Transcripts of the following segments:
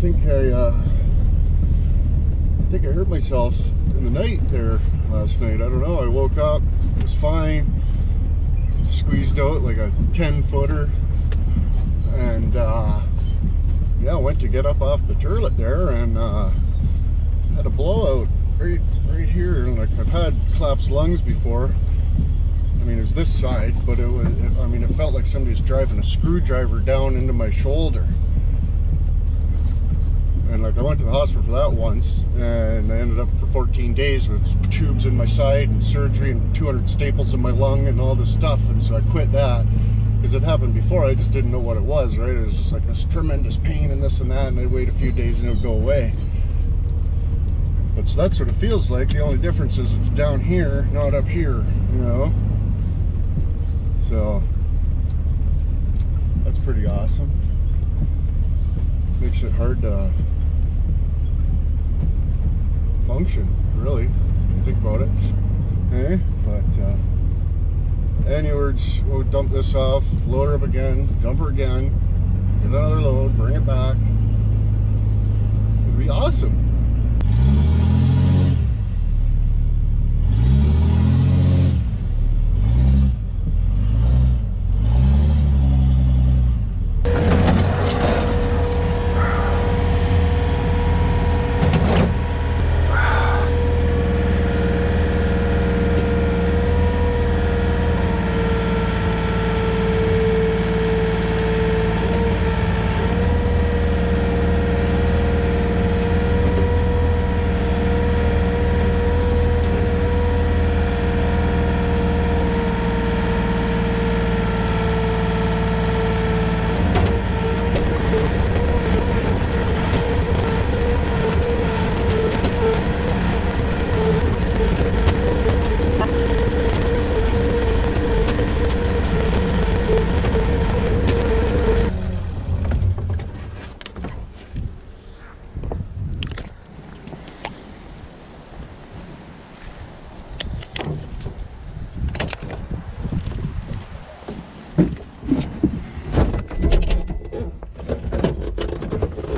I think I hurt myself in the night there last night. I don't know. I woke up, it was fine, squeezed out like a 10-footer, and yeah, went to get up off the turlet there and had a blowout right here. Like, I've had collapsed lungs before. I mean, it was this side, but it was, I mean, it felt like somebody was driving a screwdriver down into my shoulder. And like, I went to the hospital for that once, and I ended up for 14 days with tubes in my side and surgery and 200 staples in my lung and all this stuff. And so I quit that because it happened before. I just didn't know what it was, right? It was just like this tremendous pain and this and that, and I'd wait a few days and it would go away. But so that's what it feels like. The only difference is it's down here, not up here, you know? So that's pretty awesome. Makes it hard to function, really, if you think about it. Eh? But anyways, we'll dump this off, load her up again, dump her again, get another load, bring it back. It'd be awesome.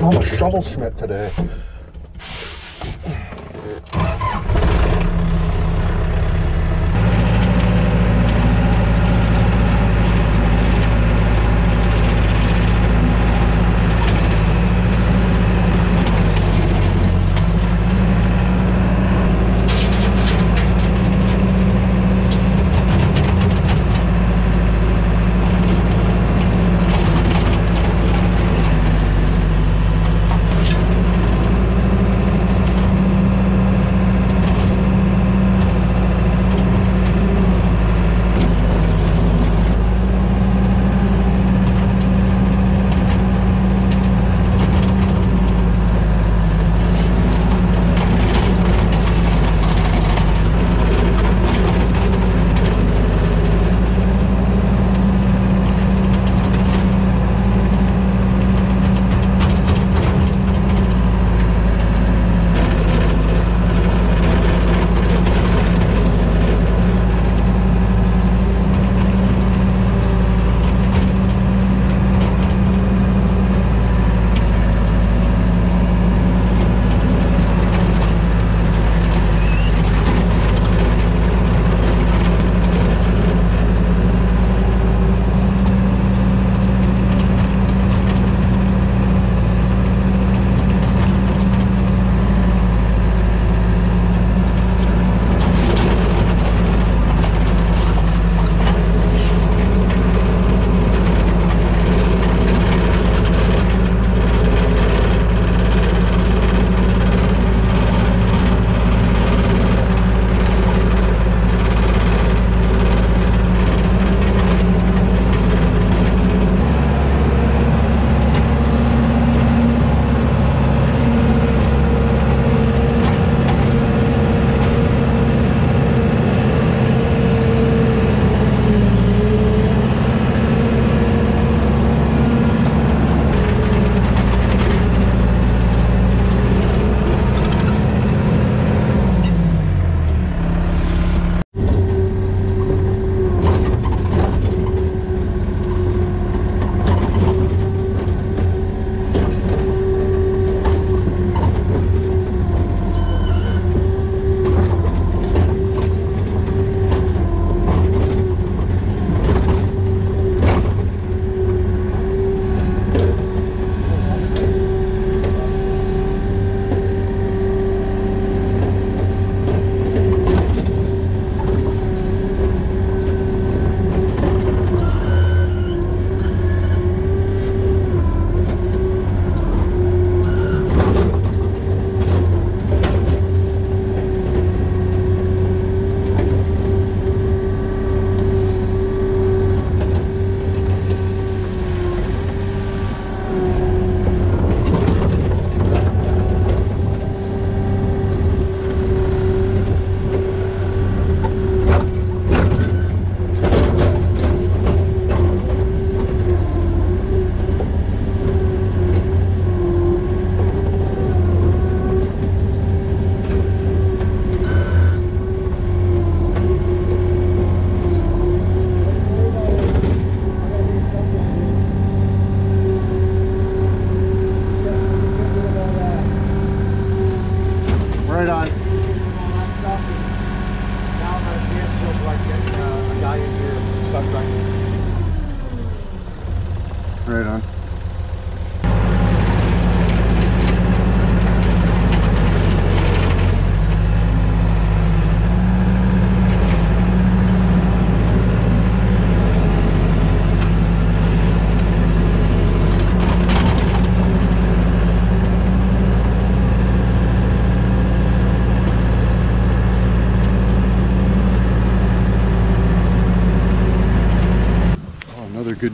I'm a shovel smith today.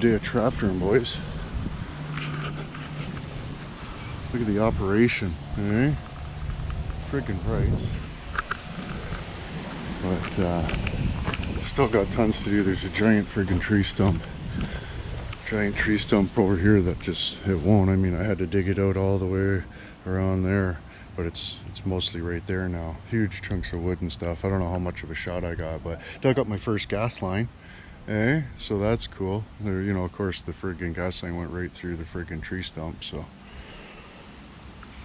good day of trap room, boys. Look at the operation, eh? Freaking price. But still got tons to do. There's a giant freaking tree stump. Giant tree stump over here that just, it won't. I mean, I had to dig it out all the way around there, but it's mostly right there now. Huge chunks of wood and stuff. I don't know how much of a shot I got, but dug up my first gas line, eh? So that's cool. There, you know, of course the friggin' gas line went right through the friggin' tree stump, so.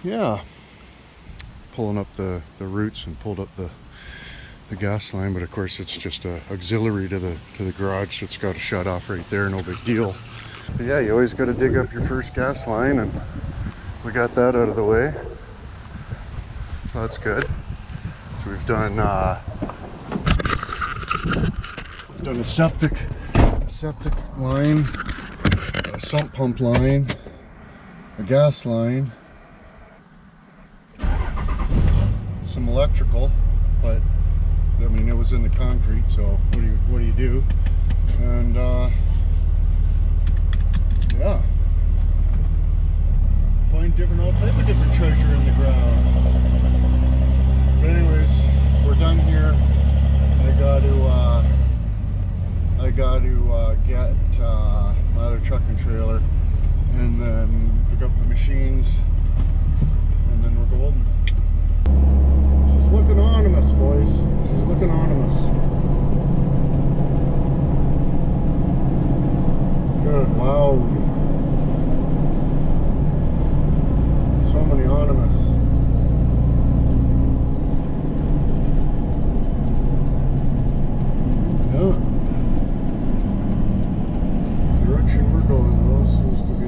Yeah, pulling up the roots and pulled up the gas line, but of course it's just a auxiliary to the garage, so it's got to shut off right there, no big deal. But yeah, you always got to dig up your first gas line, and we got that out of the way, so that's good. So we've done a septic line, a sump pump line, a gas line, some electrical, but I mean it was in the concrete, so what do you do? And yeah, find all type of different treasure in the ground. But anyways, we're done here. I got to get my other truck and trailer, and then pick up the machines, and then we're golden. Looking ominous, boys. She's looking ominous. Good, wow. So many ominous. Yeah. The direction we're going, though, seems to be.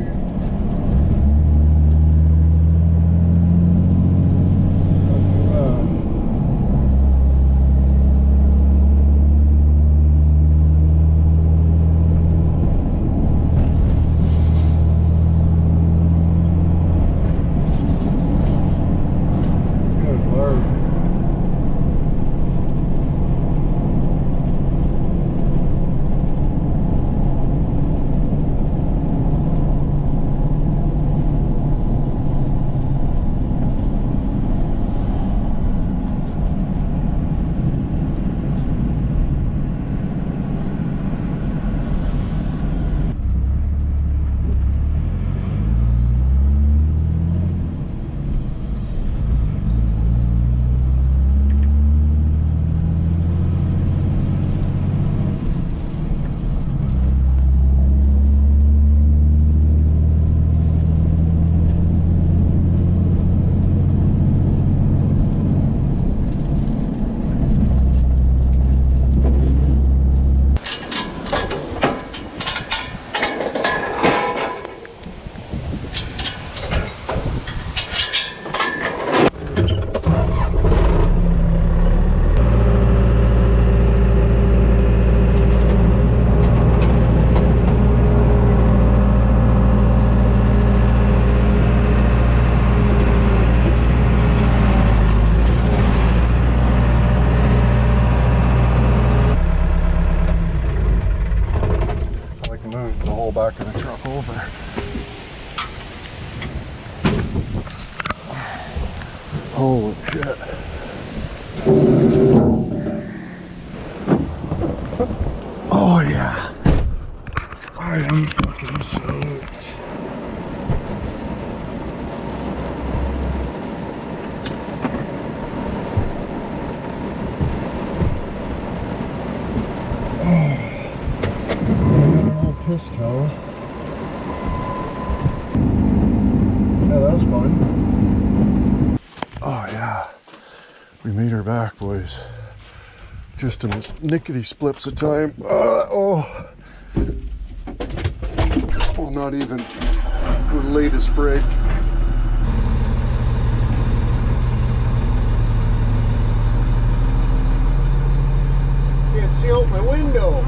Back of the truck over. Holy shit. Oh yeah. I am fucking soaked. Towel. Yeah, that was fun. Oh yeah, we made her back, boys. Just in those nickety splits of time. Oh, well, not even. We're late as frig. Can't see out my window.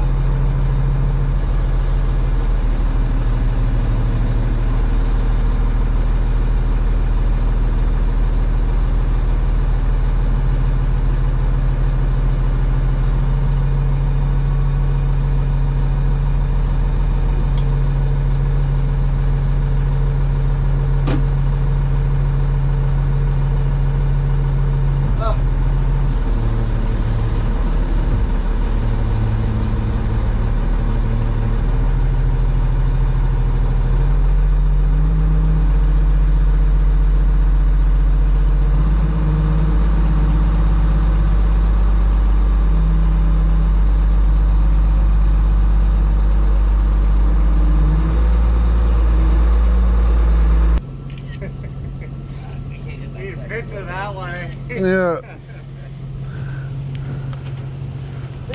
Richer that way. Yeah.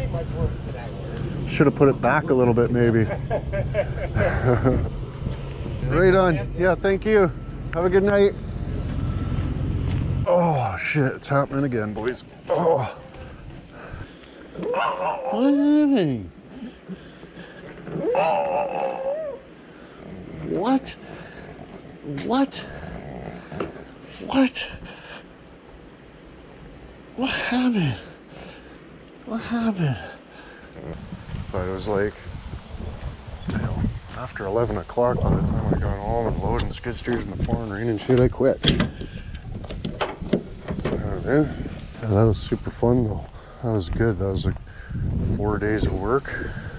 Ain't much worse than that word. Should have put it back a little bit, maybe. Right on. Yeah, thank you. Have a good night. Oh, shit. It's happening again, boys. Oh. Hey. What? What? What? What happened? What happened? But it was like, you know, after 11 o'clock by the time I got home and loading skid steers in the pouring rain and shit, I quit. Yeah, that was super fun though. That was good. That was like 4 days of work.